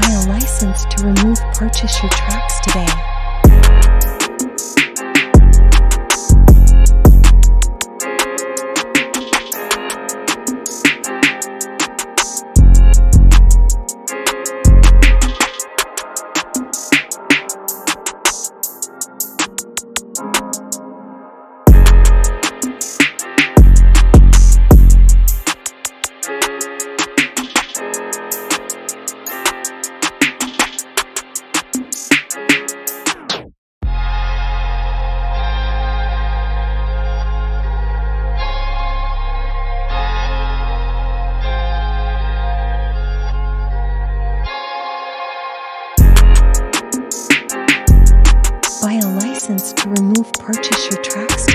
Buy a license to remove, purchase your tracks today. Buy a license to remove, purchase your tracks.